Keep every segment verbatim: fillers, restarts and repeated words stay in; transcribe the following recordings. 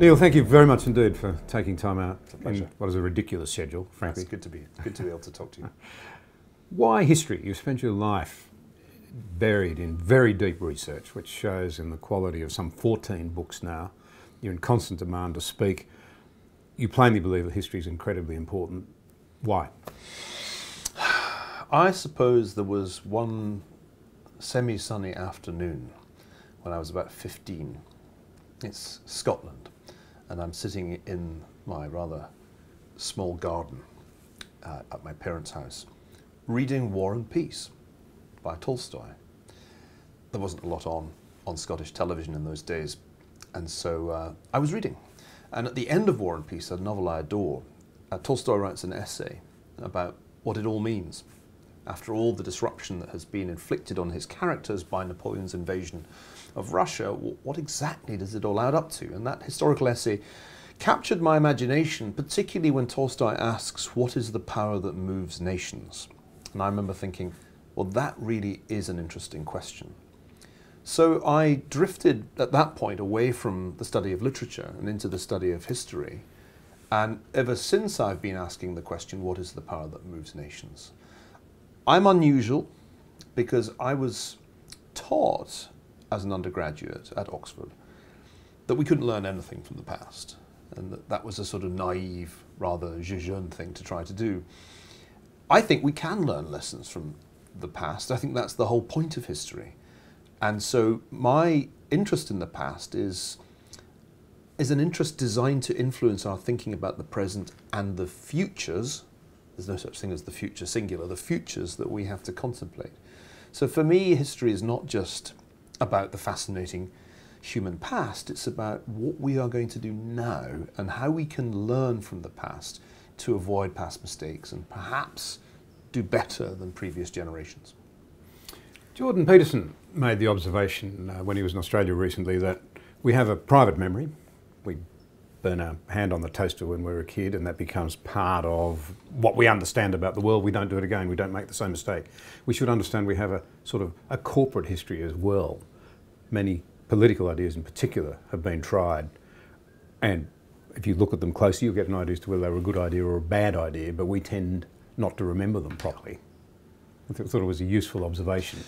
Neil, thank you very much indeed for taking time out in what is a ridiculous schedule, frankly. It's good to be, good to be able to talk to you. Why history? You've spent your life buried in very deep research, which shows in the quality of some fourteen books now. You're in constant demand to speak. You plainly believe that history is incredibly important. Why? I suppose there was one semi-sunny afternoon when I was about fifteen. It's Scotland. And I'm sitting in my rather small garden uh, at my parents' house, reading War and Peace by Tolstoy. There wasn't a lot on, on Scottish television in those days, and so uh, I was reading. And at the end of War and Peace, a novel I adore, uh, Tolstoy writes an essay about what it all means after all the disruption that has been inflicted on his characters by Napoleon's invasion of Russia. What exactly does it all add up to? And that historical essay captured my imagination, particularly when Tolstoy asks, what is the power that moves nations? And I remember thinking, well, that really is an interesting question. So I drifted at that point away from the study of literature and into the study of history. And ever since I've been asking the question, what is the power that moves nations? I'm unusual because I was taught as an undergraduate at Oxford that we couldn't learn anything from the past, and that, that was a sort of naive, rather jeune thing to try to do. I think we can learn lessons from the past. I think that's the whole point of history. And so my interest in the past is, is an interest designed to influence our thinking about the present and the futures. There's no such thing as the future singular, the futures that we have to contemplate. So for me, history is not just about the fascinating human past, it's about what we are going to do now and how we can learn from the past to avoid past mistakes and perhaps do better than previous generations. Jordan Peterson made the observation uh, when he was in Australia recently that we have a private memory. We burn our hand on the toaster when we're a kid and that becomes part of what we understand about the world. We don't do it again, we don't make the same mistake. We should understand we have a sort of a corporate history as well. Many political ideas in particular have been tried, and if you look at them closely you'll get an idea as to whether they were a good idea or a bad idea, but we tend not to remember them properly. I thought it was a useful observation.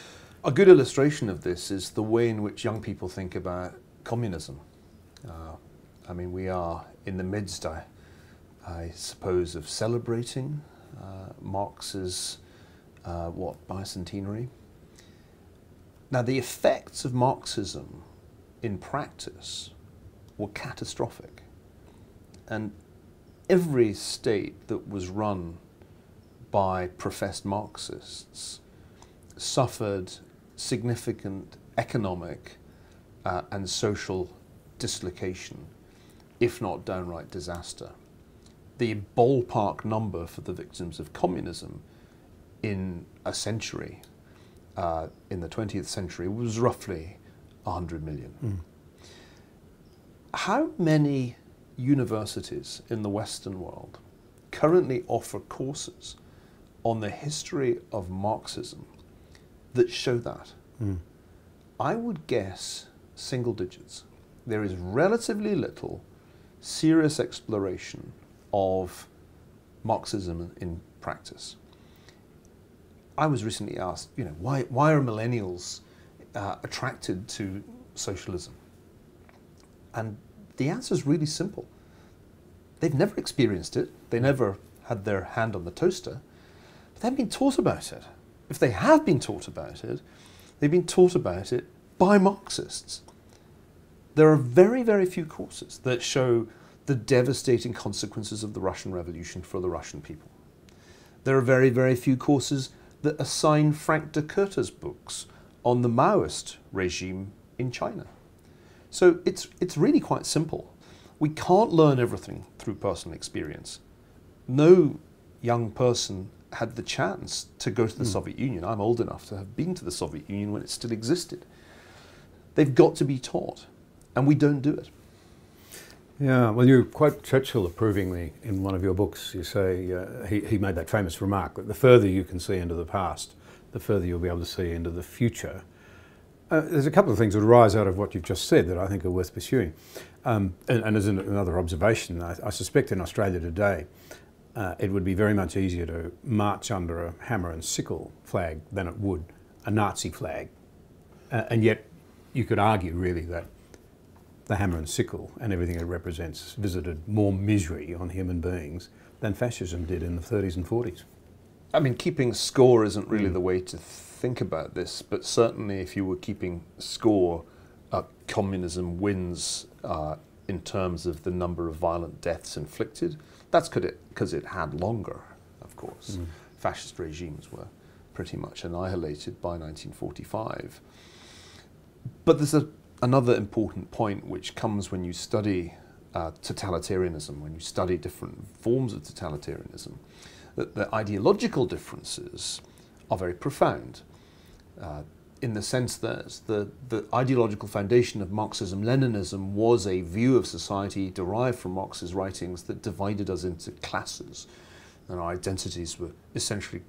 A good illustration of this is the way in which young people think about communism. Uh, I mean, we are in the midst, I, I suppose, of celebrating uh, Marx's, uh, what, bicentenary. Now, the effects of Marxism in practice were catastrophic. And every state that was run by professed Marxists suffered significant economic uh, and social dislocation, if not downright disaster. The ballpark number for the victims of communism in a century, uh, in the twentieth century, was roughly one hundred million. Mm. How many universities in the Western world currently offer courses on the history of Marxism that show that? Mm. I would guess single digits. There is relatively little serious exploration of Marxism in practice. I was recently asked, you know, why, why are millennials uh, attracted to socialism? And the answer is really simple. They've never experienced it. They never had their hand on the toaster. They haven't been taught about it. If they have been taught about it, they've been taught about it by Marxists. There are very, very few courses that show the devastating consequences of the Russian Revolution for the Russian people. There are very, very few courses that assign Frank de Curter's books on the Maoist regime in China. So it's, it's really quite simple. We can't learn everything through personal experience. No young person had the chance to go to the mm. Soviet Union. I'm old enough to have been to the Soviet Union when it still existed. They've got to be taught, and we don't do it. Yeah, well, you quote Churchill approvingly in one of your books. You say uh, he, he made that famous remark that the further you can see into the past, the further you'll be able to see into the future. Uh, there's a couple of things that arise out of what you've just said that I think are worth pursuing. Um, and, and as an, another observation, I, I suspect in Australia today, uh, it would be very much easier to march under a hammer and sickle flag than it would a Nazi flag. Uh, and yet you could argue really that the hammer and sickle and everything it represents visited more misery on human beings than fascism did in the thirties and forties. I mean, keeping score isn't really mm. the way to think about this, but certainly if you were keeping score, uh, communism wins uh, in terms of the number of violent deaths inflicted. That's because it, it had longer, of course. Mm. Fascist regimes were pretty much annihilated by nineteen forty-five. But there's a another important point which comes when you study uh, totalitarianism, when you study different forms of totalitarianism, that the ideological differences are very profound uh, in the sense that the, the ideological foundation of Marxism-Leninism was a view of society derived from Marx's writings that divided us into classes, and our identities were essentially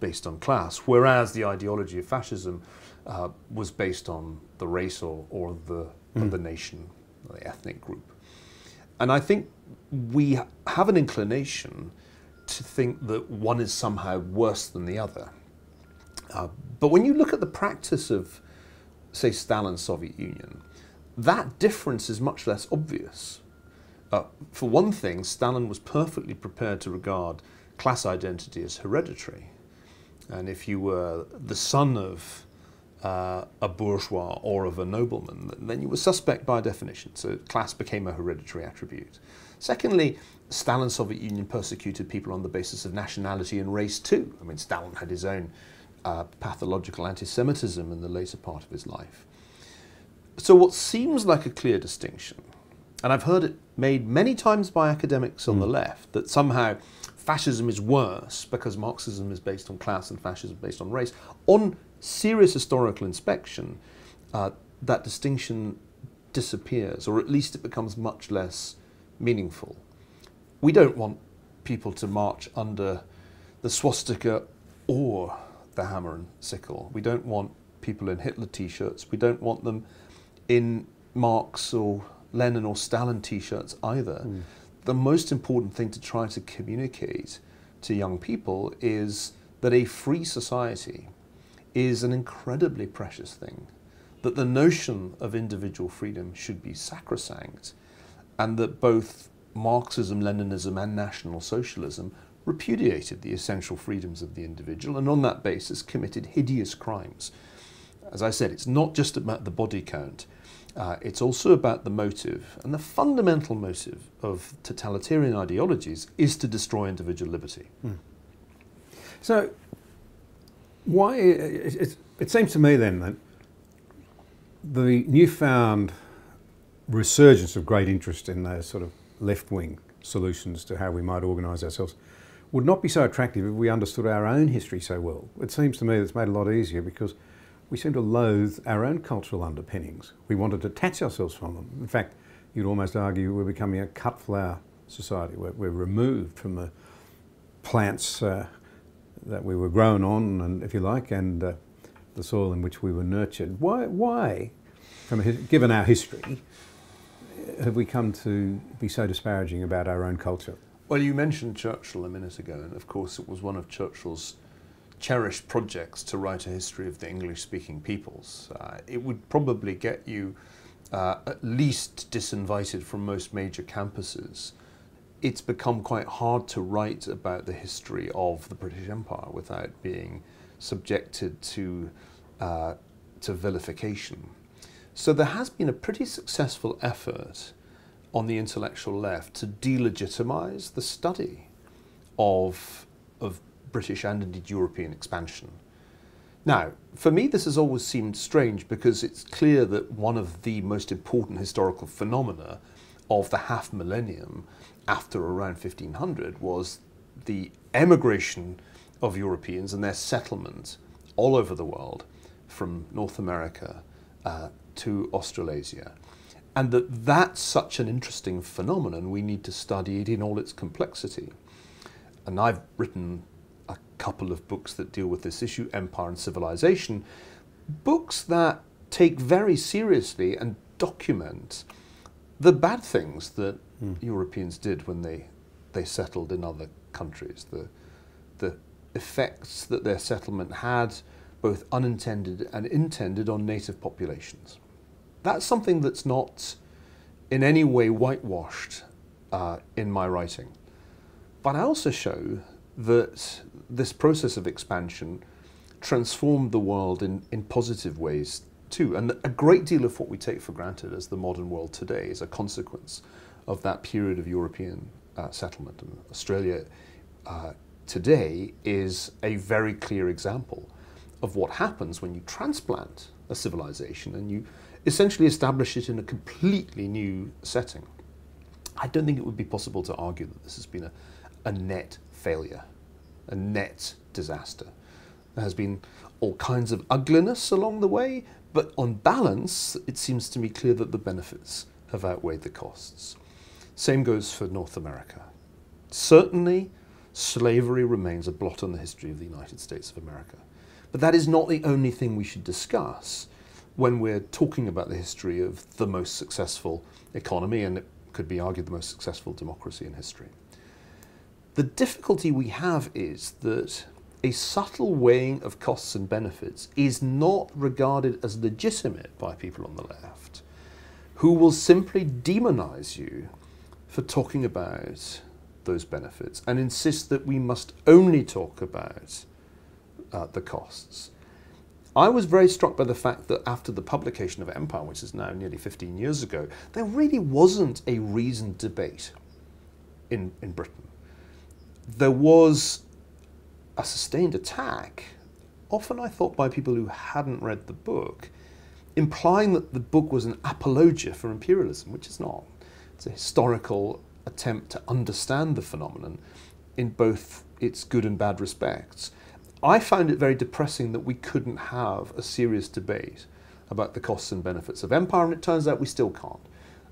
based on class, whereas the ideology of fascism uh, was based on the race or, or the, mm. or the nation, or the ethnic group. And I think we have an inclination to think that one is somehow worse than the other. Uh, but when you look at the practice of, say, Stalin's Soviet Union, that difference is much less obvious. Uh, for one thing, Stalin was perfectly prepared to regard class identity as hereditary. And if you were the son of uh, a bourgeois or of a nobleman, then you were suspect by definition. So class became a hereditary attribute. Secondly, Stalin's Soviet Union persecuted people on the basis of nationality and race too. I mean, Stalin had his own uh, pathological anti-Semitism in the later part of his life. So what seems like a clear distinction, and I've heard it made many times by academics on mm. the left, that somehow fascism is worse because Marxism is based on class and fascism based on race. On serious historical inspection, uh, that distinction disappears, or at least it becomes much less meaningful. We don't want people to march under the swastika or the hammer and sickle. We don't want people in Hitler t-shirts. We don't want them in Marx or Lenin or Stalin t-shirts either. Mm. The most important thing to try to communicate to young people is that a free society is an incredibly precious thing, that the notion of individual freedom should be sacrosanct, and that both Marxism, Leninism and National Socialism repudiated the essential freedoms of the individual and on that basis committed hideous crimes. As I said, it's not just about the body count. Uh, it's also about the motive, and the fundamental motive of totalitarian ideologies is to destroy individual liberty. Mm. So, why it, it, it seems to me then that the newfound resurgence of great interest in those sort of left-wing solutions to how we might organise ourselves would not be so attractive if we understood our own history so well. It seems to me it's made a lot easier because we seem to loathe our own cultural underpinnings. We want to detach ourselves from them. In fact, you'd almost argue we're becoming a cut flower society. We're, we're removed from the plants uh, that we were grown on, and if you like, and uh, the soil in which we were nurtured. Why, why from a, given our history, have we come to be so disparaging about our own culture? Well, you mentioned Churchill a minute ago, and of course it was one of Churchill's cherished projects to write a history of the English-speaking peoples. Uh, it would probably get you uh, at least disinvited from most major campuses it's become quite hard to write about the history of the British Empire without being subjected to, uh, to vilification. So there has been a pretty successful effort on the intellectual left to delegitimize the study of, of British and indeed European expansion. Now, for me, this has always seemed strange because it's clear that one of the most important historical phenomena of the half millennium after around fifteen hundred was the emigration of Europeans and their settlement all over the world from North America uh, to Australasia. And that that's such an interesting phenomenon, we need to study it in all its complexity. And I've written a couple of books that deal with this issue, Empire and Civilization, books that take very seriously and document the bad things that mm. Europeans did when they, they settled in other countries, the, the effects that their settlement had, both unintended and intended, on native populations. That's something that's not in any way whitewashed uh, in my writing. But I also show that this process of expansion transformed the world in, in positive ways too. And a great deal of what we take for granted as the modern world today is a consequence of that period of European uh, settlement. And Australia uh, today is a very clear example of what happens when you transplant a civilization and you essentially establish it in a completely new setting. I don't think it would be possible to argue that this has been a, a net failure, a net disaster. There has been all kinds of ugliness along the way, but on balance, it seems to me clear that the benefits have outweighed the costs. Same goes for North America. Certainly, slavery remains a blot on the history of the United States of America. But that is not the only thing we should discuss when we're talking about the history of the most successful economy, and it could be argued the most successful democracy in history. The difficulty we have is that a subtle weighing of costs and benefits is not regarded as legitimate by people on the left, who will simply demonize you for talking about those benefits and insist that we must only talk about uh, the costs. I was very struck by the fact that after the publication of Empire, which is now nearly fifteen years ago, there really wasn't a reasoned debate in, in Britain. There was a sustained attack, often I thought by people who hadn't read the book, implying that the book was an apologia for imperialism, which it's not. It's a historical attempt to understand the phenomenon in both its good and bad respects. I found it very depressing that we couldn't have a serious debate about the costs and benefits of empire, and it turns out we still can't.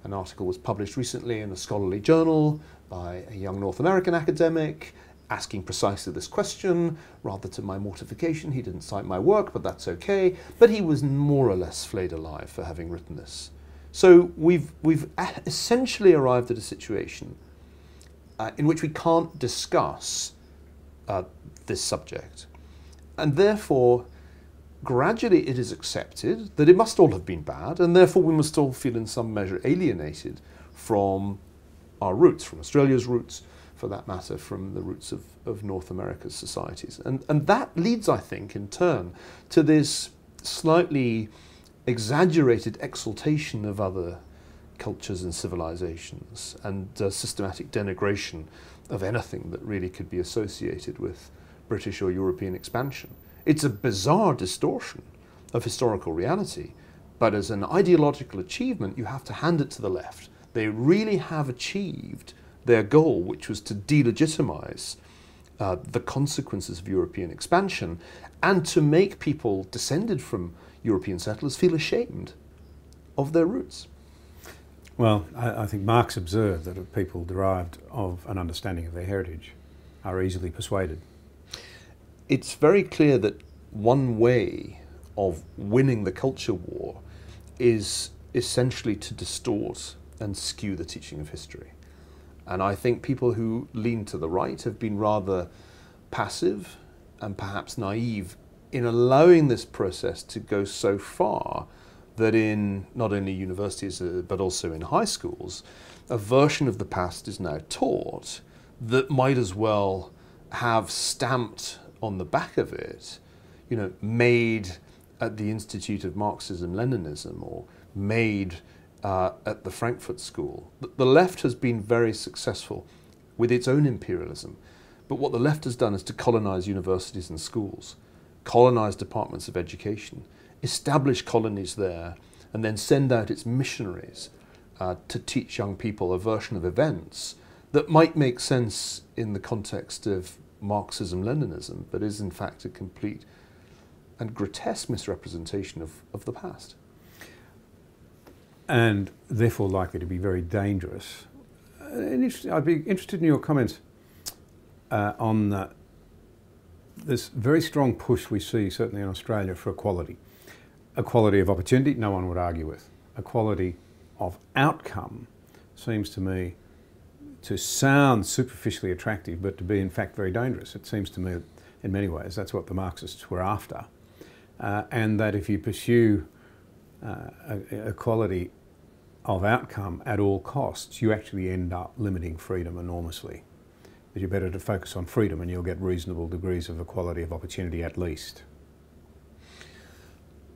An article was published recently in a scholarly journal by a young North American academic, asking precisely this question. Rather to my mortification, he didn't cite my work, but that's okay. But he was more or less flayed alive for having written this. So we've, we've essentially arrived at a situation uh, in which we can't discuss uh, this subject. And therefore, gradually it is accepted that it must all have been bad, and therefore we must all feel in some measure alienated from our roots, from Australia's roots, for that matter, from the roots of, of North America's societies. And, and that leads, I think, in turn, to this slightly exaggerated exaltation of other cultures and civilizations and uh, systematic denigration of anything that really could be associated with British or European expansion. It's a bizarre distortion of historical reality, but as an ideological achievement, you have to hand it to the left. They really have achieved their goal, which was to delegitimize uh, the consequences of European expansion and to make people descended from European settlers feel ashamed of their roots. Well, I, I think Marx observed that if people derived of an understanding of their heritage are easily persuaded. It's very clear that one way of winning the culture war is essentially to distort and skew the teaching of history. And I think people who lean to the right have been rather passive and perhaps naive in allowing this process to go so far that in not only universities uh, but also in high schools, a version of the past is now taught that might as well have stamped on the back of it, you know, made at the Institute of Marxism-Leninism or made uh, at the Frankfurt School. The left has been very successful with its own imperialism, but what the left has done is to colonize universities and schools, colonize departments of education, establish colonies there, and then send out its missionaries uh, to teach young people a version of events that might make sense in the context of Marxism-Leninism, but is in fact a complete and grotesque misrepresentation of, of the past. And therefore likely to be very dangerous. And I'd be interested in your comments uh, on uh, this very strong push we see, certainly in Australia, for equality. Equality of opportunity, no one would argue with. Equality of outcome seems to me to sound superficially attractive, but to be in fact very dangerous. It seems to me that in many ways that's what the Marxists were after. Uh, and that if you pursue uh, equality of outcome at all costs, you actually end up limiting freedom enormously. That you're better to focus on freedom and you'll get reasonable degrees of equality of opportunity at least.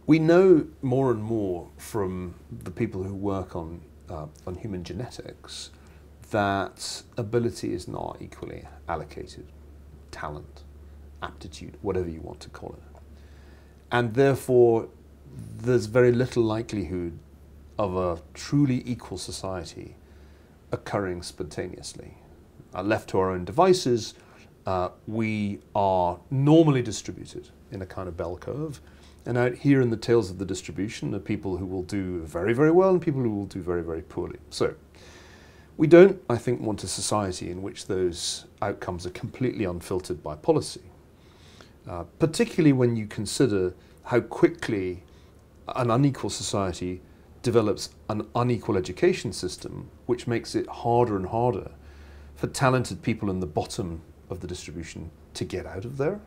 We know more and more from the people who work on, uh, on human genetics that ability is not equally allocated. Talent, aptitude, whatever you want to call it. And therefore, there's very little likelihood of a truly equal society occurring spontaneously. Uh, left to our own devices, uh, we are normally distributed in a kind of bell curve. And out here in the tails of the distribution are people who will do very, very well and people who will do very, very poorly. So we don't, I think, want a society in which those outcomes are completely unfiltered by policy, uh, particularly when you consider how quickly an unequal society develops an unequal education system, which makes it harder and harder for talented people in the bottom of the distribution to get out of there.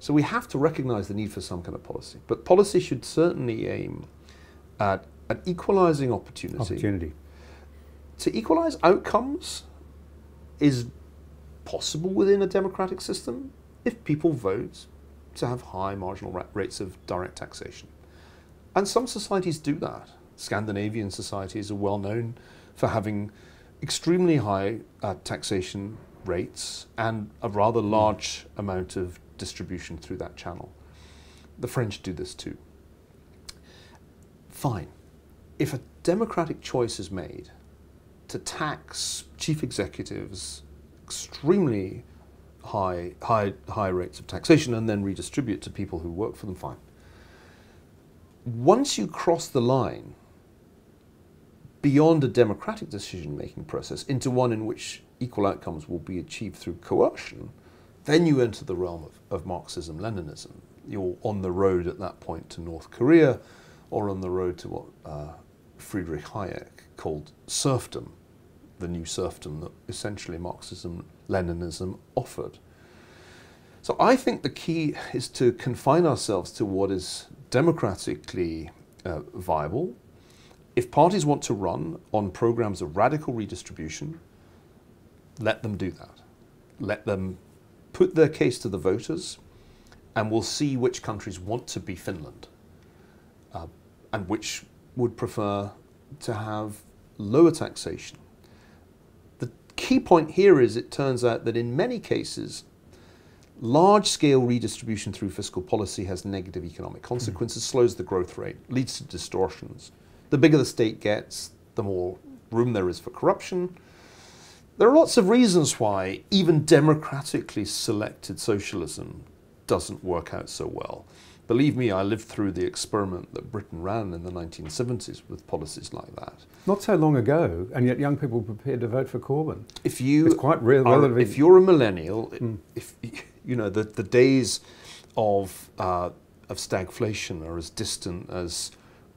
So we have to recognise the need for some kind of policy. But policy should certainly aim at an equalising opportunity. Opportunity. To equalise outcomes is possible within a democratic system if people vote to have high marginal rates of direct taxation. And some societies do that. Scandinavian societies are well known for having extremely high uh, taxation rates and a rather large mm. amount of distribution through that channel. The French do this too. Fine. If a democratic choice is made to tax chief executives extremely high, high, high rates of taxation and then redistribute to people who work for them, fine. Once you cross the line beyond a democratic decision-making process into one in which equal outcomes will be achieved through coercion, then you enter the realm of, of Marxism-Leninism. You're on the road at that point to North Korea, or on the road to what uh, Friedrich Hayek called serfdom, the new serfdom that essentially Marxism-Leninism offered. So I think the key is to confine ourselves to what is democratically uh, viable. If parties want to run on programs of radical redistribution, let them do that. Let them put their case to the voters, and we'll see which countries want to be Finland uh, and which would prefer to have lower taxation. The key point here is it turns out that in many cases, large-scale redistribution through fiscal policy has negative economic consequences, mm. slows the growth rate, leads to distortions. The bigger the state gets, the more room there is for corruption. There are lots of reasons why even democratically selected socialism doesn't work out so well. Believe me, I lived through the experiment that Britain ran in the nineteen seventies with policies like that. Not so long ago, and yet young people were prepared to vote for Corbyn. If you it's quite real, are, if you're a millennial, mm. if you know the the days of uh, of stagflation are as distant as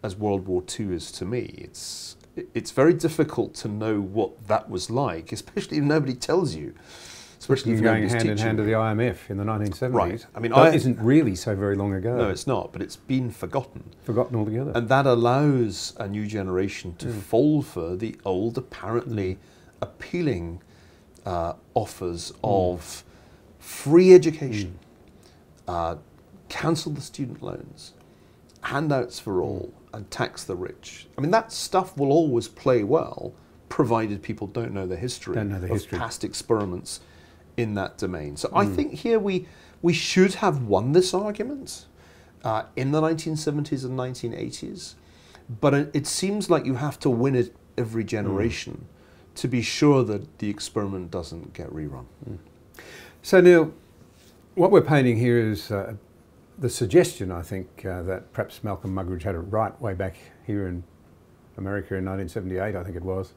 as World War Two is to me. It's It's very difficult to know what that was like, especially if nobody tells you. especially if you're going hand in hand to the I M F in the nineteen seventies. Right. I mean, that I, isn't really so very long ago. No, it's not, but it's been forgotten. Forgotten altogether. And that allows a new generation to mm. fall for the old, apparently appealing uh, offers mm. of free education, mm. uh, cancel the student loans, handouts for all, and tax the rich. I mean, that stuff will always play well, provided people don't know the history don't know the of history. past experiments in that domain. So mm. I think here we, we should have won this argument uh, in the nineteen seventies and nineteen eighties, but it, it seems like you have to win it every generation mm. to be sure that the experiment doesn't get rerun. Mm. So Neil, what we're painting here is uh, the suggestion, I think, uh, that perhaps Malcolm Muggeridge had it right way back here in America in nineteen seventy-eight, I think it was,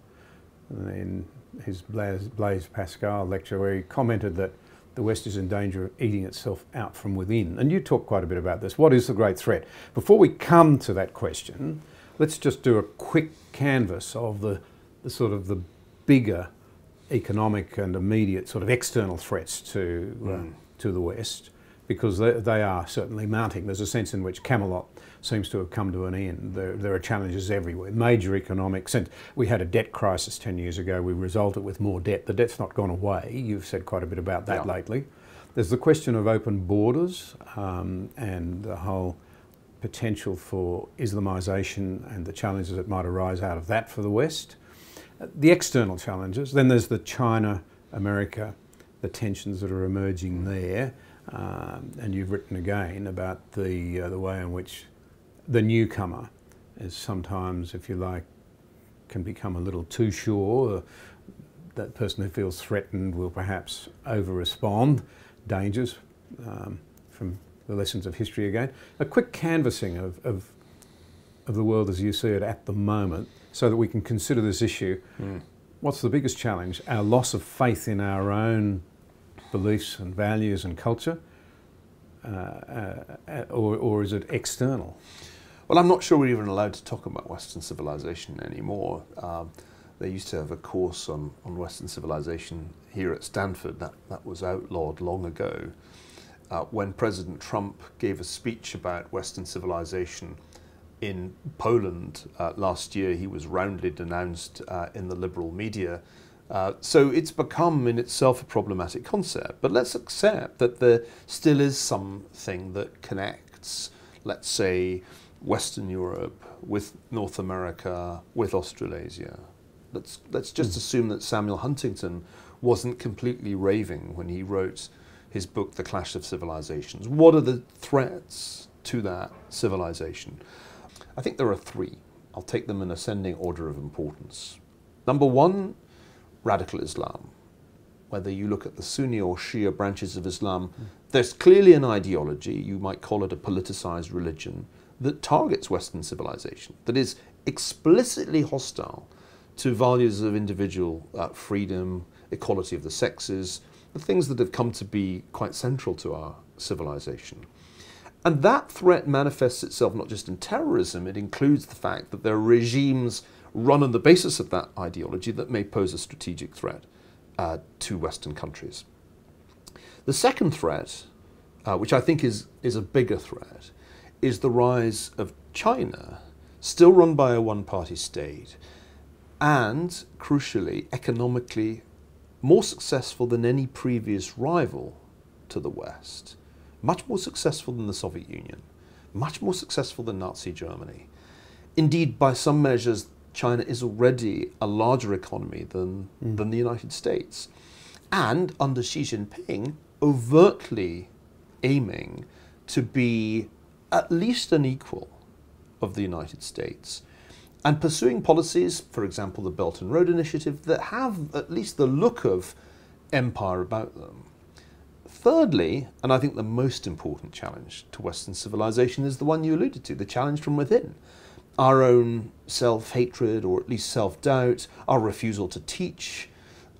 in his Blaise, Blaise Pascal lecture, where he commented that the West is in danger of eating itself out from within. And you talk quite a bit about this. What is the great threat? Before we come to that question, let's just do a quick canvas of the, the sort of the bigger economic and immediate sort of external threats to, mm. uh, to the West, because they, they are certainly mounting. There's a sense in which Camelot seems to have come to an end. There, there are challenges everywhere, major economic sense. We had a debt crisis ten years ago. We resolved it with more debt. The debt's not gone away. You've said quite a bit about that yeah. lately. There's the question of open borders um, and the whole potential for Islamisation and the challenges that might arise out of that for the West. The external challenges. Then there's the China, America, the tensions that are emerging there. Um, and you've written again about the, uh, the way in which the newcomer is sometimes, if you like, can become a little too sure. That person who feels threatened will perhaps over-respond. Dangers um, from the lessons of history again. A quick canvassing of, of, of the world as you see it at the moment, so that we can consider this issue. Mm. What's the biggest challenge? Our loss of faith in our own beliefs and values and culture, uh, uh, or, or is it external? Well, I'm not sure we're even allowed to talk about Western civilization anymore. Um, they used to have a course on, on Western civilization here at Stanford. That, that was outlawed long ago. Uh, when President Trump gave a speech about Western civilization in Poland uh, last year, he was roundly denounced uh, in the liberal media. Uh, so it's become in itself a problematic concept, but let's accept that there still is something that connects, let's say, Western Europe with North America, with Australasia. Let's, let's just mm. assume that Samuel Huntington wasn't completely raving when he wrote his book, The Clash of Civilizations. What are the threats to that civilization? I think there are three. I'll take them in ascending order of importance. Number one, radical Islam. Whether you look at the Sunni or Shia branches of Islam, mm. there's clearly an ideology, you might call it a politicized religion, that targets Western civilization, that is explicitly hostile to values of individual uh, freedom, equality of the sexes, the things that have come to be quite central to our civilization. And that threat manifests itself not just in terrorism, it includes the fact that there are regimes run on the basis of that ideology that may pose a strategic threat uh, to Western countries. The second threat, uh, which I think is, is a bigger threat, is the rise of China, still run by a one-party state, and, crucially, economically more successful than any previous rival to the West, much more successful than the Soviet Union, much more successful than Nazi Germany. Indeed, by some measures, China is already a larger economy than, mm. than the United States. And under Xi Jinping, overtly aiming to be at least an equal of the United States. And pursuing policies, for example, the Belt and Road Initiative, that have at least the look of empire about them. Thirdly, and I think the most important challenge to Western civilization is the one you alluded to, the challenge from within. Our own self-hatred, or at least self-doubt, our refusal to teach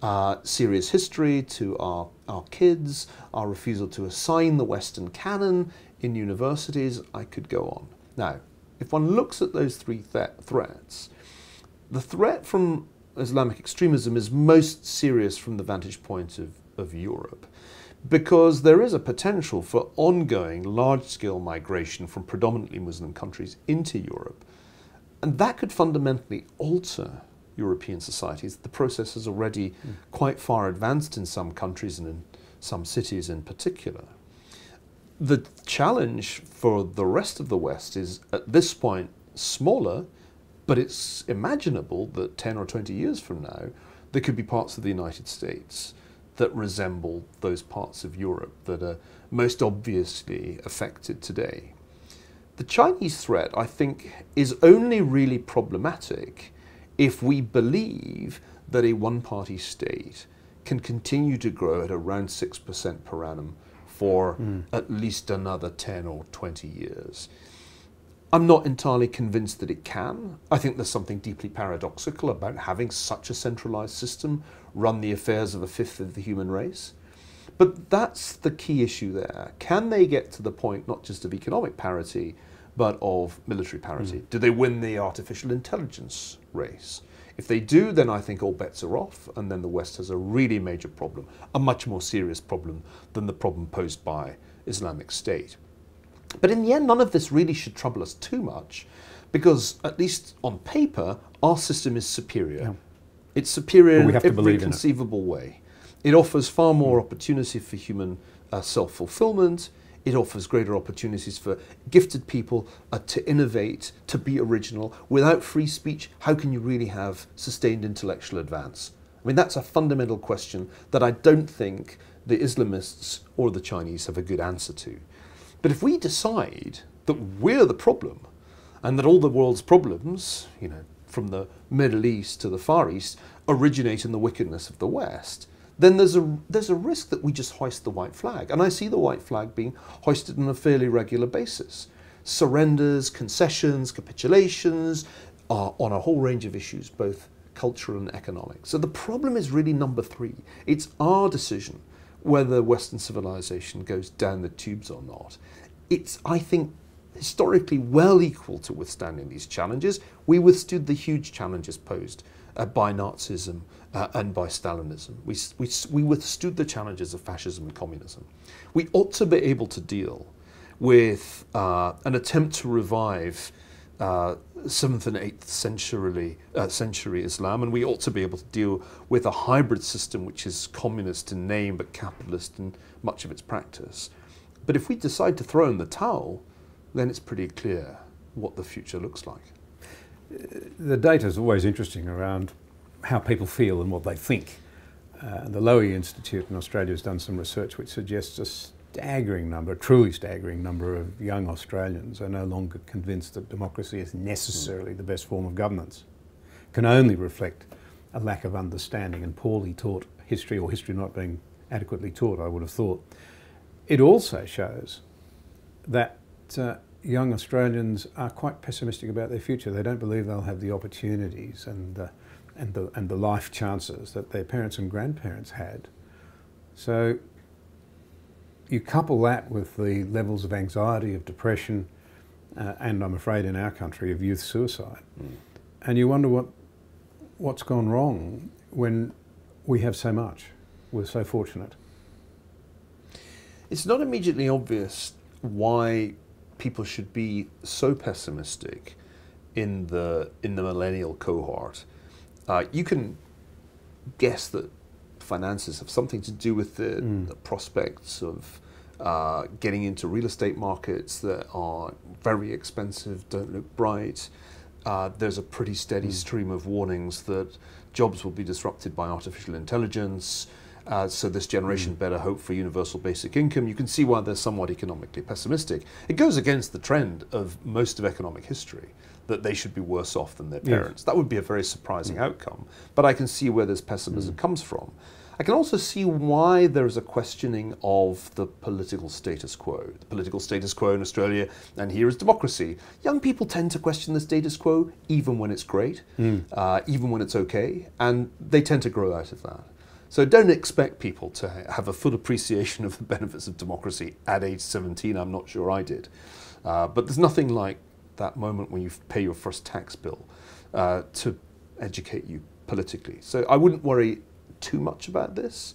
uh, serious history to our, our kids, our refusal to assign the Western canon in universities, I could go on. Now, if one looks at those three th threats, the threat from Islamic extremism is most serious from the vantage point of, of Europe, because there is a potential for ongoing large-scale migration from predominantly Muslim countries into Europe. And that could fundamentally alter European societies. The process is already mm. quite far advanced in some countries and in some cities in particular. The challenge for the rest of the West is, at this point, smaller, but it's imaginable that ten or twenty years from now, there could be parts of the United States that resemble those parts of Europe that are most obviously affected today. The Chinese threat, I think, is only really problematic if we believe that a one-party state can continue to grow at around six percent per annum for mm. at least another ten or twenty years. I'm not entirely convinced that it can. I think there's something deeply paradoxical about having such a centralized system run the affairs of a fifth of the human race. But that's the key issue there. Can they get to the point not just of economic parity, but of military parity? Mm. Do they win the artificial intelligence race? If they do, then I think all bets are off, and then the West has a really major problem, a much more serious problem than the problem posed by Islamic State. But in the end, none of this really should trouble us too much, because at least on paper, our system is superior. Yeah. It's superior in every conceivable way. It offers far more opportunity for human uh, self-fulfillment. It offers greater opportunities for gifted people uh, to innovate, to be original. Without free speech, how can you really have sustained intellectual advance? I mean, that's a fundamental question that I don't think the Islamists or the Chinese have a good answer to. But if we decide that we're the problem and that all the world's problems, you know, from the Middle East to the Far East, originate in the wickedness of the West, then there's a, there's a risk that we just hoist the white flag. And I see the white flag being hoisted on a fairly regular basis. Surrenders, concessions, capitulations, uh, on a whole range of issues, both cultural and economic. So the problem is really number three. It's our decision whether Western civilization goes down the tubes or not. It's, I think, historically well equal to withstanding these challenges. We withstood the huge challenges posed Uh, by Nazism uh, and by Stalinism. We, we, we withstood the challenges of fascism and communism. We ought to be able to deal with uh, an attempt to revive uh, seventh and eighth century, uh, century Islam, and we ought to be able to deal with a hybrid system which is communist in name but capitalist in much of its practice. But if we decide to throw in the towel, then it's pretty clear what the future looks like. The data is always interesting around how people feel and what they think. Uh, the Lowy Institute in Australia has done some research which suggests a staggering number, a truly staggering number of young Australians are no longer convinced that democracy is necessarily the best form of governance. It can only reflect a lack of understanding and poorly taught history, or history not being adequately taught, I would have thought. It also shows that uh, young Australians are quite pessimistic about their future. They don't believe they'll have the opportunities and, uh, and, the, and the life chances that their parents and grandparents had. So you couple that with the levels of anxiety, of depression, uh, and I'm afraid in our country of youth suicide. Mm. And you wonder what, what's gone wrong when we have so much. We're so fortunate. It's not immediately obvious why people should be so pessimistic in the in the millennial cohort. Uh, you can guess that finances have something to do with the, mm. the prospects of uh, getting into real estate markets that are very expensive, don't look bright. Uh, there's a pretty steady mm. stream of warnings that jobs will be disrupted by artificial intelligence. Uh, so this generation better hope for universal basic income. You can see why they're somewhat economically pessimistic. It goes against the trend of most of economic history, that they should be worse off than their parents. Yes. That would be a very surprising mm. outcome, but I can see where this pessimism mm. comes from. I can also see why there is a questioning of the political status quo. The political status quo in Australia, and here is democracy. Young people tend to question the status quo, even when it's great, mm. uh, even when it's okay, and they tend to grow out of that. So don't expect people to have a full appreciation of the benefits of democracy at age seventeen. I'm not sure I did. Uh, but there's nothing like that moment when you pay your first tax bill uh, to educate you politically. So I wouldn't worry too much about this.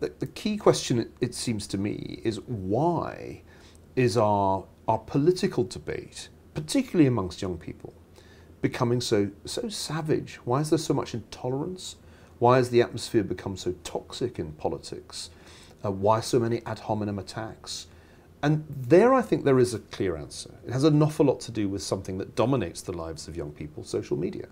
the, the key question, it seems to me, is why is our, our political debate, particularly amongst young people, becoming so, so savage? Why is there so much intolerance? Why has the atmosphere become so toxic in politics? Uh, why so many ad hominem attacks? And there, I think there is a clear answer. It has an awful lot to do with something that dominates the lives of young people, social media.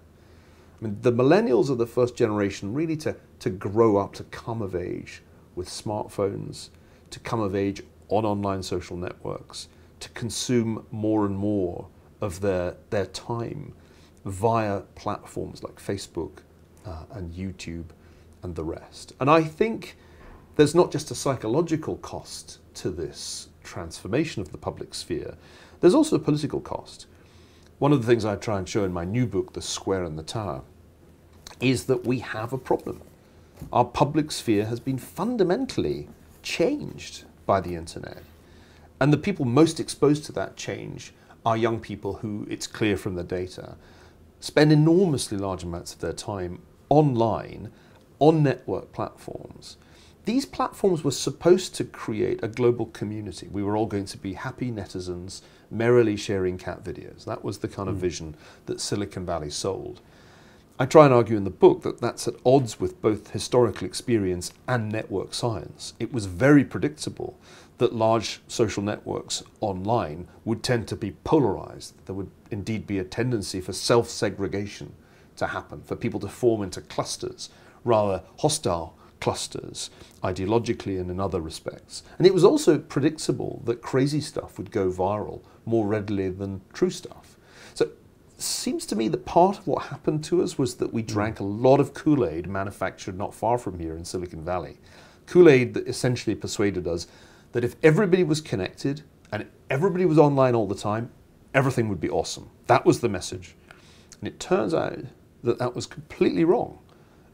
I mean, the millennials are the first generation really to, to grow up, to come of age with smartphones, to come of age on online social networks, to consume more and more of their, their time via platforms like Facebook uh, and YouTube and the rest. And I think there's not just a psychological cost to this transformation of the public sphere, there's also a political cost. One of the things I try and show in my new book, The Square and the Tower, is that we have a problem. Our public sphere has been fundamentally changed by the internet. And the people most exposed to that change are young people who, it's clear from the data, spend enormously large amounts of their time online, on network platforms. These platforms were supposed to create a global community. We were all going to be happy netizens, merrily sharing cat videos. That was the kind of mm. vision that Silicon Valley sold. I try and argue in the book that that's at odds with both historical experience and network science. It was very predictable that large social networks online would tend to be polarized. There would indeed be a tendency for self-segregation to happen, for people to form into clusters, rather hostile clusters, ideologically and in other respects. And it was also predictable that crazy stuff would go viral more readily than true stuff. So it seems to me that part of what happened to us was that we drank a lot of Kool-Aid manufactured not far from here in Silicon Valley. Kool-Aid that essentially persuaded us that if everybody was connected and everybody was online all the time, everything would be awesome. That was the message. And it turns out that that was completely wrong.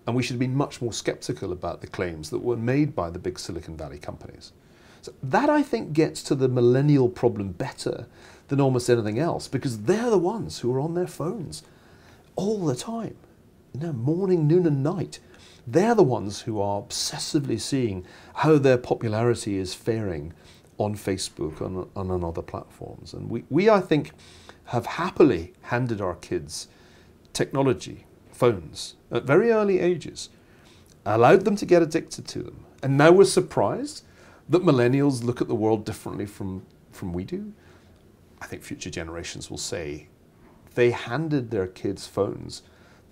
And we should be much more skeptical about the claims that were made by the big Silicon Valley companies. So that, I think, gets to the millennial problem better than almost anything else, because they're the ones who are on their phones all the time, you know, morning, noon and night. They're the ones who are obsessively seeing how their popularity is faring on Facebook and on, on other platforms. And we, we, I think, have happily handed our kids technology, phones, at very early ages, allowed them to get addicted to them. And now we're surprised that millennials look at the world differently from, from we do. I think future generations will say they handed their kids phones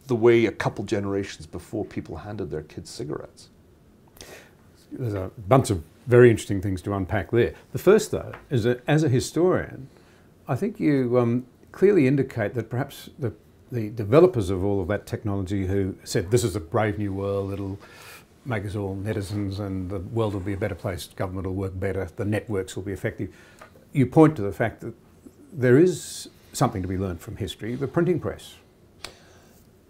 the way a couple generations before people handed their kids cigarettes. There's a bunch of very interesting things to unpack there. The first, though, is that as a historian, I think you um, clearly indicate that perhaps the the developers of all of that technology who said, this is a brave new world, it'll make us all netizens and the world will be a better place, government will work better, the networks will be effective. You point to the fact that there is something to be learned from history, the printing press.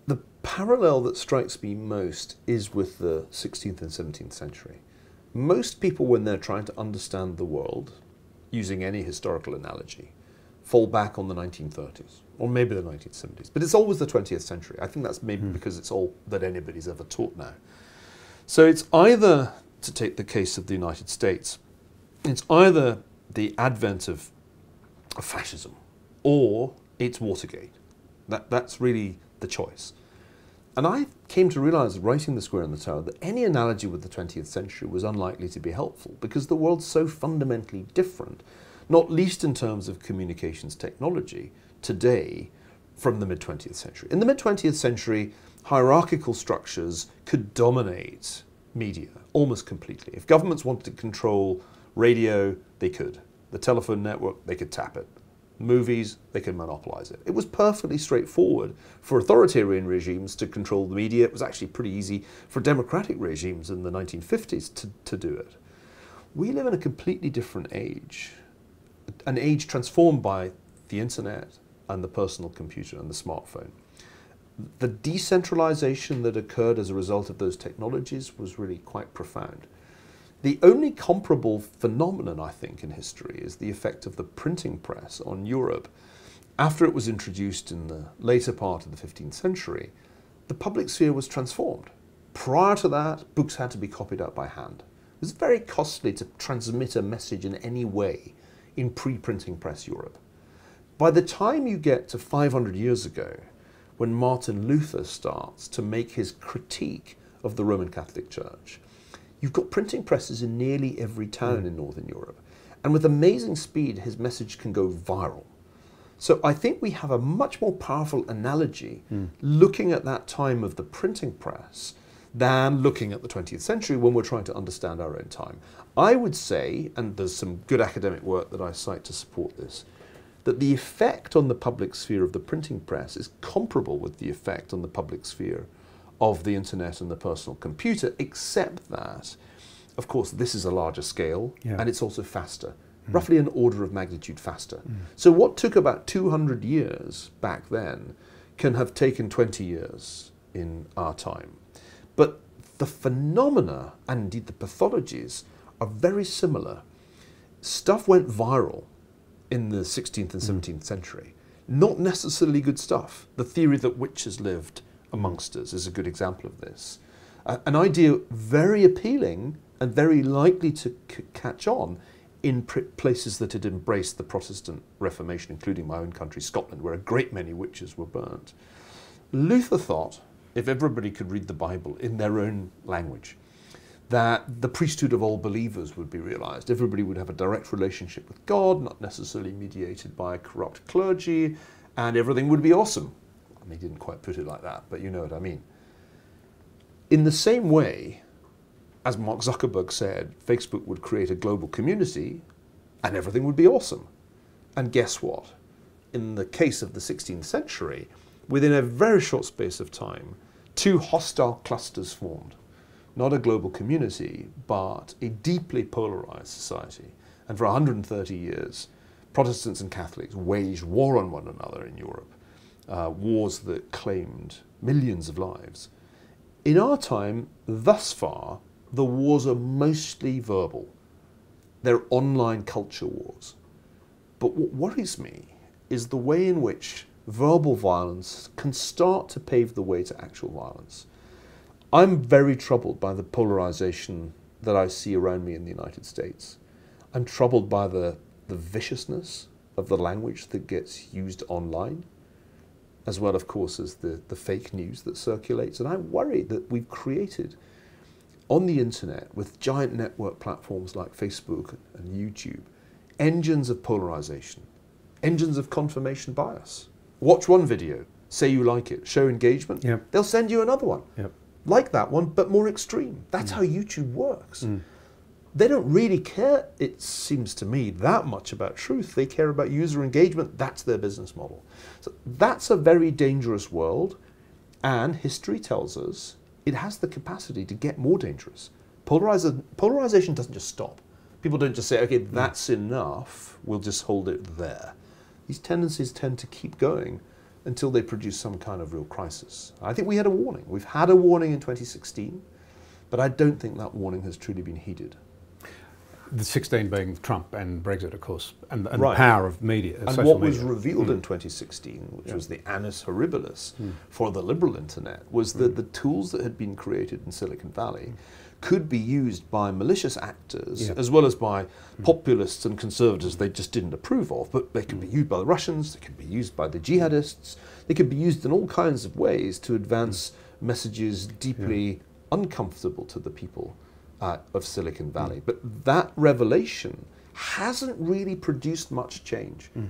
The parallel that strikes me most is with the sixteenth and seventeenth century. Most people, when they're trying to understand the world, using any historical analogy, fall back on the nineteen thirties, or maybe the nineteen seventies. But it's always the twentieth century. I think that's maybe mm. because it's all that anybody's ever taught now. So it's either, to take the case of the United States, it's either the advent of, of fascism, or it's Watergate. That, that's really the choice. And I came to realize, writing The Square and the Tower, that any analogy with the twentieth century was unlikely to be helpful, because the world's so fundamentally different, not least in terms of communications technology today from the mid twentieth century. In the mid twentieth century, hierarchical structures could dominate media almost completely. If governments wanted to control radio, they could. The telephone network, they could tap it. Movies, they could monopolize it. It was perfectly straightforward for authoritarian regimes to control the media. It was actually pretty easy for democratic regimes in the nineteen fifties to, to do it. We live in a completely different age, an age transformed by the internet and the personal computer and the smartphone. The decentralization that occurred as a result of those technologies was really quite profound. The only comparable phenomenon, I think, in history is the effect of the printing press on Europe. After it was introduced in the later part of the fifteenth century, the public sphere was transformed. Prior to that, books had to be copied out by hand. was very costly to transmit a message in any way in pre-printing press Europe. By the time you get to five hundred years ago, when Martin Luther starts to make his critique of the Roman Catholic Church, you've got printing presses in nearly every town mm. in Northern Europe. And with amazing speed, his message can go viral. So I think we have a much more powerful analogy mm. looking at that time of the printing press than looking at the twentieth century when we're trying to understand our own time. I would say, and there's some good academic work that I cite to support this, that the effect on the public sphere of the printing press is comparable with the effect on the public sphere of the internet and the personal computer, except that, of course, this is a larger scale, yeah. and it's also faster, mm. roughly an order of magnitude faster. Mm. So what took about two hundred years back then can have taken twenty years in our time. But the phenomena, and indeed the pathologies, are very similar. Stuff went viral in the sixteenth and seventeenth mm. century. Not necessarily good stuff. The theory that witches lived amongst us is a good example of this. Uh, an idea very appealing and very likely to c catch on in pr places that had embraced the Protestant Reformation, including my own country, Scotland, where a great many witches were burnt. Luther thought, if everybody could read the Bible in their own language, that the priesthood of all believers would be realized. Everybody would have a direct relationship with God, not necessarily mediated by a corrupt clergy, and everything would be awesome. I mean, he didn't quite put it like that, but you know what I mean. In the same way, as Mark Zuckerberg said, Facebook would create a global community and everything would be awesome. And guess what? In the case of the sixteenth century, within a very short space of time, two hostile clusters formed. Not a global community, but a deeply polarized society. And for one hundred thirty years, Protestants and Catholics waged war on one another in Europe, uh, wars that claimed millions of lives. In our time, thus far, the wars are mostly verbal. They're online culture wars. But what worries me is the way in which verbal violence can start to pave the way to actual violence. I'm very troubled by the polarization that I see around me in the United States. I'm troubled by the, the viciousness of the language that gets used online, as well, of course, as the, the fake news that circulates. And I'm worried that we've created on the internet, with giant network platforms like Facebook and YouTube, engines of polarization, engines of confirmation bias. Watch one video, say you like it, show engagement, yep. they'll send you another one. Yep. Like that one, but more extreme. That's mm. how YouTube works. Mm. They don't really care, it seems to me, that much about truth. They care about user engagement. That's their business model. So that's a very dangerous world, and history tells us it has the capacity to get more dangerous. Polariza- polarization doesn't just stop. People don't just say, okay, that's mm. enough, we'll just hold it there. These tendencies tend to keep going until they produce some kind of real crisis. I think we had a warning. We've had a warning in twenty sixteen, but I don't think that warning has truly been heeded. The sixteen being Trump and Brexit, of course, and, and right. the power of media. And what was media. revealed mm. in twenty sixteen, which yeah. was the annus horribilis mm. for the liberal internet, was that mm. the tools that had been created in Silicon Valley mm. could be used by malicious actors, yeah. as well as by mm. populists and conservatives they just didn't approve of, but they could mm. be used by the Russians, they could be used by the jihadists, they could be used in all kinds of ways to advance mm. messages deeply yeah. uncomfortable to the people Uh, of Silicon Valley. Mm. But that revelation hasn't really produced much change. Mm.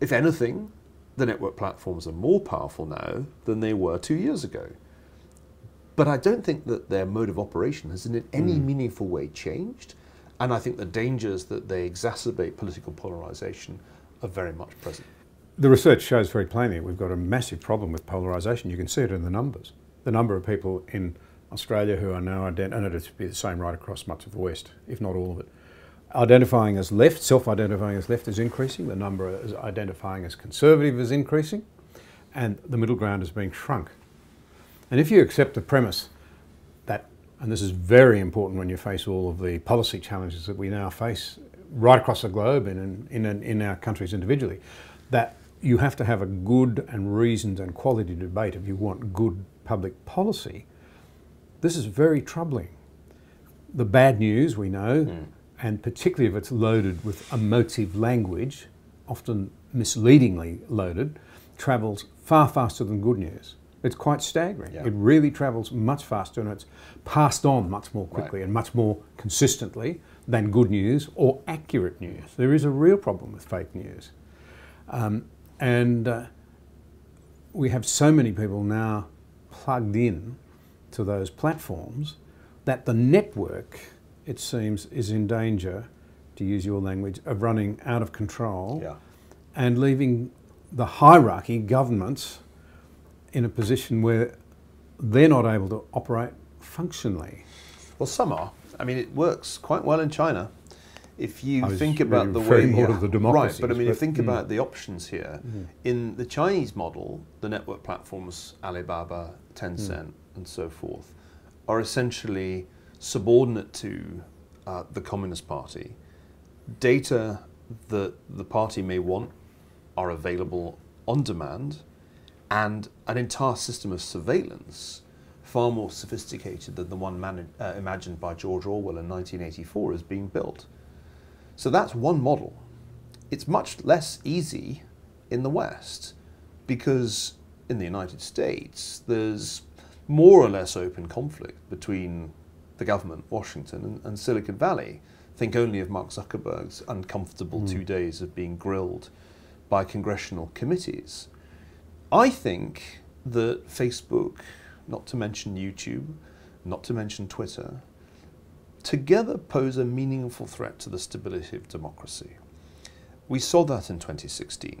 If anything, the network platforms are more powerful now than they were two years ago. But I don't think that their mode of operation has in any mm. meaningful way changed. And I think the dangers that they exacerbate political polarization are very much present. The research shows very plainly we've got a massive problem with polarization. You can see it in the numbers. The number of people in Australia who are now, ident and it'd be the same right across much of the West, if not all of it, identifying as left, self-identifying as left is increasing, the number is identifying as conservative is increasing, and the middle ground is being shrunk. And if you accept the premise that, and this is very important when you face all of the policy challenges that we now face right across the globe and in, in, in our countries individually, that you have to have a good and reasoned and quality debate if you want good public policy, this is very troubling. the bad news, we know, mm. and particularly if it's loaded with emotive language, often misleadingly loaded, travels far faster than good news. It's quite staggering. Yeah. It really travels much faster, and it's passed on much more quickly right. and much more consistently than good news or accurate news. There is a real problem with fake news. Um, and uh, we have so many people now plugged in to those platforms that the network, it seems, is in danger, to use your language, of running out of control yeah. and leaving the hierarchy, governments, in a position where they're not able to operate functionally. Well, some are. I mean, it works quite well in China. If you think about the way more of the democracies, right, but I mean, but, you think mm. about the options here. Mm. In the Chinese model, the network platforms Alibaba, Tencent, mm. and so forth, are essentially subordinate to uh, the Communist Party. Data that the party may want are available on demand, and an entire system of surveillance, far more sophisticated than the one man, uh, imagined by George Orwell in nineteen eighty-four, is being built. So that's one model. It's much less easy in the West, because in the United States, there's more or less open conflict between the government, Washington, and, and Silicon Valley. Think only of Mark Zuckerberg's uncomfortable mm. two days of being grilled by congressional committees. I think that Facebook, not to mention YouTube, not to mention Twitter, together pose a meaningful threat to the stability of democracy. We saw that in twenty sixteen.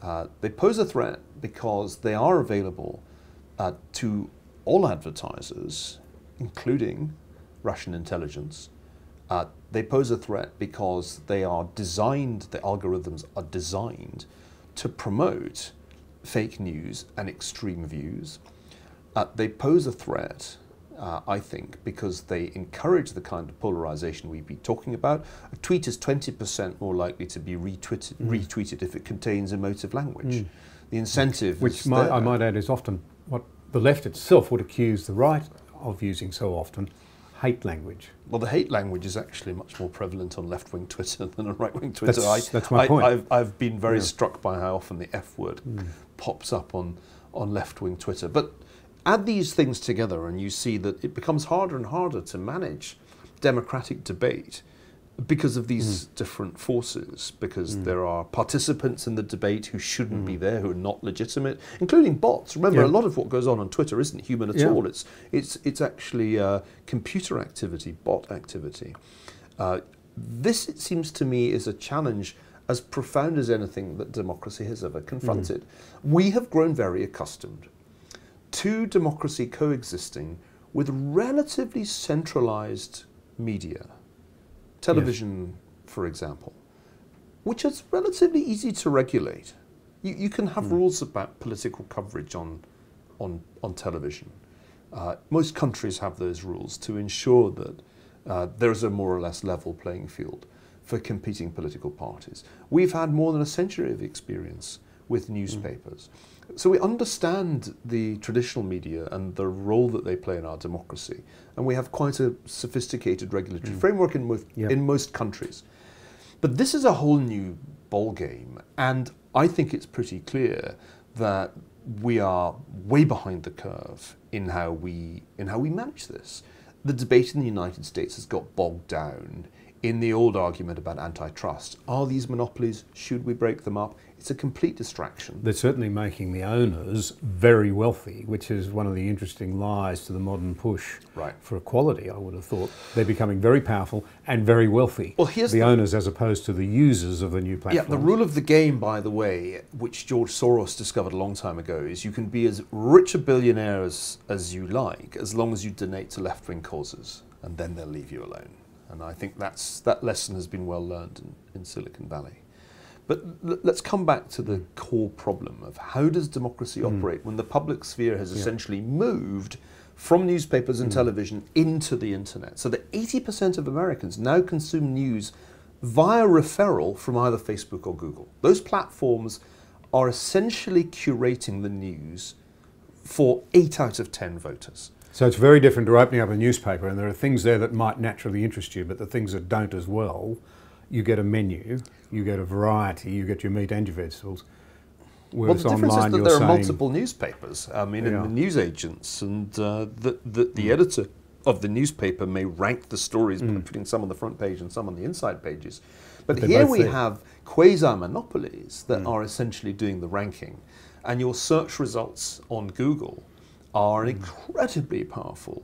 Uh, they pose a threat because they are available uh, to all advertisers, including Russian intelligence. Uh, they pose a threat because they are designed, the algorithms are designed to promote fake news and extreme views. Uh, they pose a threat Uh, I think, because they encourage the kind of polarization we've been talking about. A tweet is twenty percent more likely to be retweeted, mm. retweeted if it contains emotive language. Mm. The incentive Which is might, I might add is often what the left itself would accuse the right of using so often, hate language. Well, the hate language is actually much more prevalent on left-wing Twitter than on right-wing Twitter. That's, I, that's my I, point. I've, I've been very yeah. struck by how often the F word mm. pops up on, on left-wing Twitter. But add these things together and you see that it becomes harder and harder to manage democratic debate because of these mm. different forces, because mm. there are participants in the debate who shouldn't mm. be there, who are not legitimate, including bots. Remember, yeah. a lot of what goes on on Twitter isn't human at yeah. all. It's, it's, it's actually uh, computer activity, bot activity. Uh, this, it seems to me, is a challenge as profound as anything that democracy has ever confronted. Mm. We have grown very accustomed to democracy coexisting with relatively centralized media, television, yes. for example, which is relatively easy to regulate. You, you can have mm. rules about political coverage on, on, on television. Uh, most countries have those rules to ensure that uh, there is a more or less level playing field for competing political parties. We've had more than a century of experience with newspapers. Mm. So we understand the traditional media and the role that they play in our democracy, and we have quite a sophisticated regulatory mm. framework in most, yep. in most countries. But this is a whole new ballgame, and I think it's pretty clear that we are way behind the curve in how we, in how we manage this. The debate in the United States has got bogged down in the old argument about antitrust. Are these monopolies? Should we break them up? It's a complete distraction. They're certainly making the owners very wealthy, which is one of the interesting lies to the modern push right. for equality, I would have thought. They're becoming very powerful and very wealthy, well, here's the, the owners as opposed to the users of the new platform. Yeah, the rule of the game, by the way, which George Soros discovered a long time ago, is you can be as rich a billionaire as, as you like, as long as you donate to left-wing causes, and then they'll leave you alone. And I think that's, that lesson has been well learned in, in Silicon Valley. But let's come back to the core problem of how does democracy mm. operate when the public sphere has yeah. essentially moved from newspapers and mm. television into the internet, so that eighty percent of Americans now consume news via referral from either Facebook or Google. Those platforms are essentially curating the news for eight out of ten voters. So it's very different to opening up a newspaper, and there are things there that might naturally interest you, but the things that don't as well. You get a menu, you get a variety, you get your meat and your vegetables. Well, the difference is that there are multiple newspapers. I mean, in the newsagents, and uh, the, the, the editor of the newspaper may rank the stories by putting some on the front page and some on the inside pages. But here we have quasi-monopolies that are essentially doing the ranking. And your search results on Google are an incredibly powerful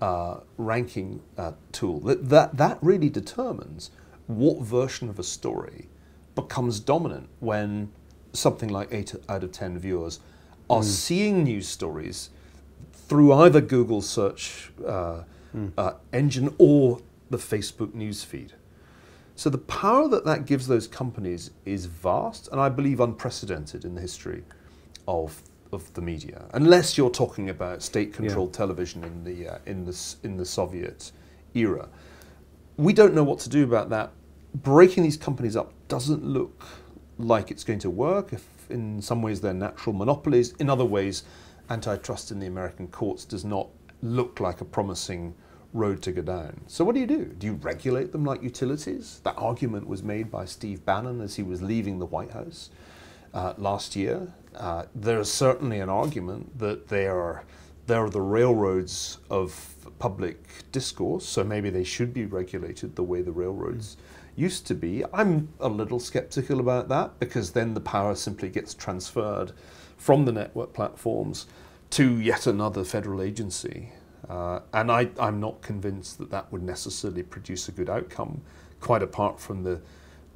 uh, ranking uh, tool. That, that, that really determines what version of a story becomes dominant when something like eight out of ten viewers are mm. seeing news stories through either Google search uh, mm. uh, engine or the Facebook newsfeed. So the power that that gives those companies is vast, and I believe unprecedented in the history of of the media, unless you're talking about state-controlled yeah. television in the uh, in the in the Soviet era. We don't know what to do about that. Breaking these companies up doesn't look like it's going to work. If in some ways they're natural monopolies, in other ways, antitrust in the American courts does not look like a promising road to go down. So what do you do? Do you regulate them like utilities? That argument was made by Steve Bannon as he was leaving the White House uh, last year. Uh, there is certainly an argument that they are, they are the railroads of public discourse, so maybe they should be regulated the way the railroads mm. used to be. I'm a little skeptical about that, because then the power simply gets transferred from the network platforms to yet another federal agency. Uh, and I, I'm not convinced that that would necessarily produce a good outcome, quite apart from the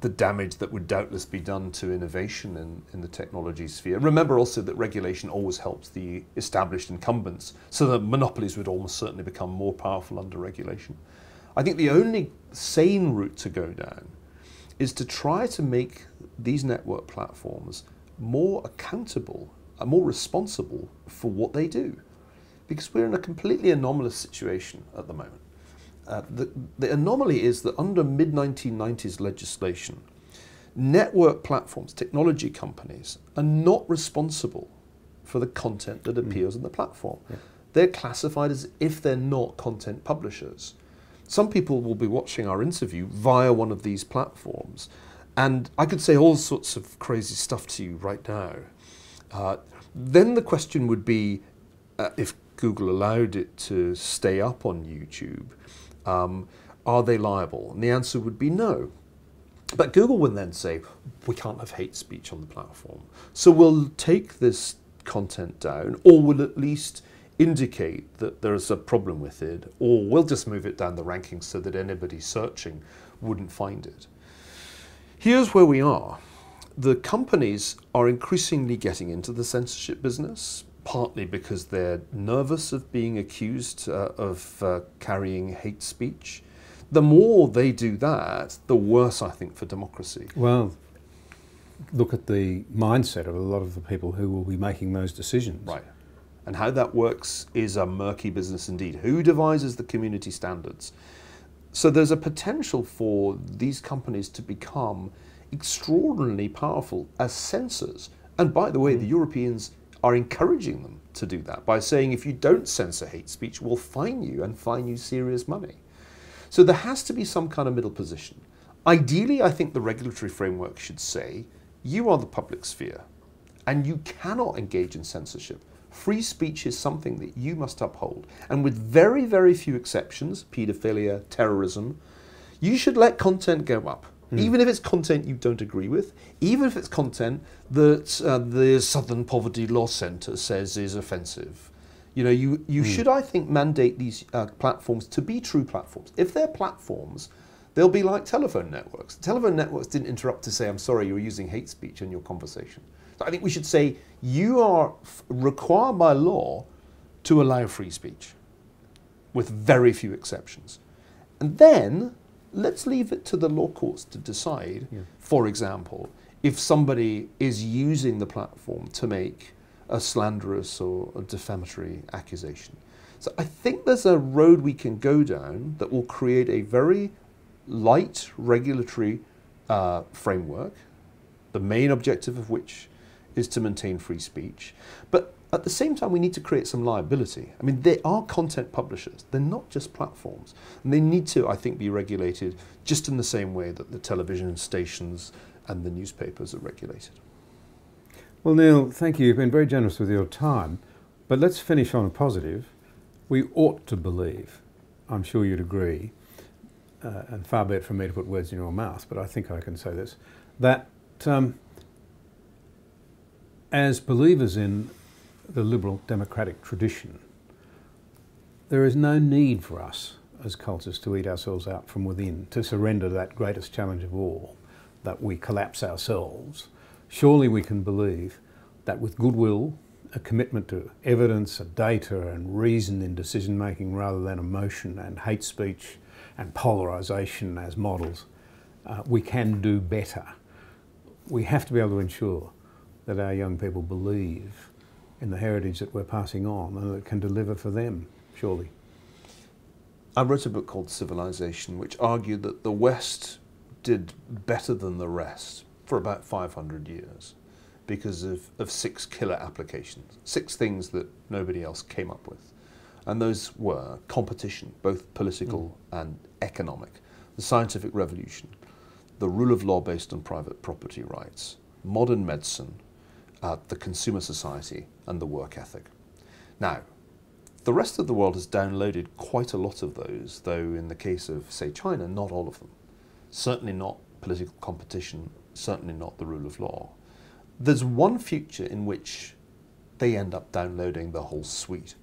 the damage that would doubtless be done to innovation in, in the technology sphere. Remember also that regulation always helps the established incumbents, so that monopolies would almost certainly become more powerful under regulation. I think the only sane route to go down is to try to make these network platforms more accountable and more responsible for what they do, because we're in a completely anomalous situation at the moment. Uh, the, the anomaly is that under mid nineteen nineties legislation, network platforms, technology companies, are not responsible for the content that appears mm. on the platform. Yeah. They're classified as if they're not content publishers. Some people will be watching our interview via one of these platforms, and I could say all sorts of crazy stuff to you right now. Uh, then the question would be, uh, if Google allowed it to stay up on YouTube, Um, are they liable? And the answer would be no. But Google would then say, we can't have hate speech on the platform, so we'll take this content down, or we'll at least indicate that there is a problem with it, or we'll just move it down the rankings so that anybody searching wouldn't find it. Here's where we are. The companies are increasingly getting into the censorship business, partly because they're nervous of being accused uh, of uh, carrying hate speech. The more they do that, the worse, I think, for democracy. Well, look at the mindset of a lot of the people who will be making those decisions. Right. And how that works is a murky business indeed. Who devises the community standards? So there's a potential for these companies to become extraordinarily powerful as censors. And by the way, the Europeans are encouraging them to do that by saying, if you don't censor hate speech, we'll fine you and fine you serious money. So there has to be some kind of middle position. Ideally, I think the regulatory framework should say, you are the public sphere and you cannot engage in censorship. Free speech is something that you must uphold. And with very, very few exceptions, paedophilia, terrorism, you should let content go up. Mm. Even if it's content you don't agree with, even if it's content that uh, the Southern Poverty Law Centre says is offensive. You know, you, you mm. should, I think, mandate these uh, platforms to be true platforms. If they're platforms, they'll be like telephone networks. Telephone networks didn't interrupt to say, I'm sorry, you're using hate speech in your conversation. So I think we should say, you are f required by law to allow free speech, with very few exceptions. And then let's leave it to the law courts to decide, yeah. for example, if somebody is using the platform to make a slanderous or a defamatory accusation. So I think there's a road we can go down that will create a very light regulatory uh, framework, the main objective of which is to maintain free speech. But At the same time, we need to create some liability. I mean, they are content publishers. They're not just platforms. And they need to, I think, be regulated just in the same way that the television stations and the newspapers are regulated. Well, Neil, thank you. You've been very generous with your time. But let's finish on a positive. We ought to believe, I'm sure you'd agree, uh, and far be it from me to put words in your mouth, but I think I can say this, that um, as believers in the liberal democratic tradition, there is no need for us as cultures to eat ourselves out from within, to surrender that greatest challenge of all, that we collapse ourselves. Surely we can believe that with goodwill, a commitment to evidence, and data and reason in decision making rather than emotion and hate speech and polarisation as models, uh, we can do better. We have to be able to ensure that our young people believe in the heritage that we're passing on and that it can deliver for them, surely. I wrote a book called Civilization, which argued that the West did better than the rest for about five hundred years. Because of, of six killer applications, six things that nobody else came up with. And those were competition, both political mm. and economic, the scientific revolution, the rule of law based on private property rights, modern medicine, uh, the consumer society, and the work ethic. Now, the rest of the world has downloaded quite a lot of those, though in the case of, say, China, not all of them. Certainly not political competition, certainly not the rule of law. There's one future in which they end up downloading the whole suite,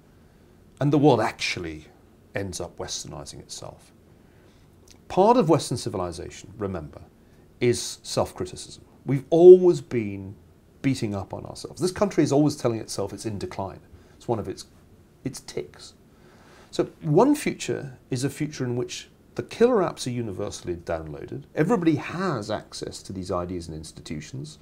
and the world actually ends up westernizing itself. Part of Western civilization, remember, is self-criticism. We've always been beating up on ourselves. This country is always telling itself it's in decline. It's one of its, its ticks. So one future is a future in which the killer apps are universally downloaded. Everybody has access to these ideas and institutions.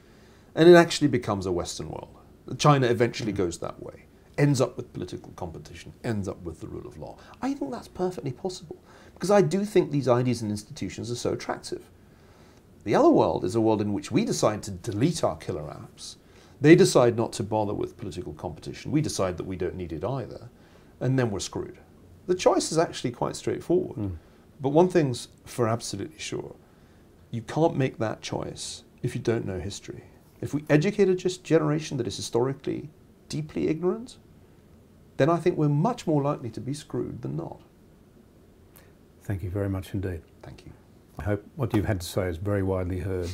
And it actually becomes a Western world. China eventually goes that way, ends up with political competition, ends up with the rule of law. I think that's perfectly possible, because I do think these ideas and institutions are so attractive. The other world is a world in which we decide to delete our killer apps. They decide not to bother with political competition. We decide that we don't need it either, and then we're screwed. The choice is actually quite straightforward. Mm. But one thing's for absolutely sure, you can't make that choice if you don't know history. If we educate a just generation that is historically deeply ignorant, then I think we're much more likely to be screwed than not. Thank you very much indeed. Thank you. I hope what you've had to say is very widely heard.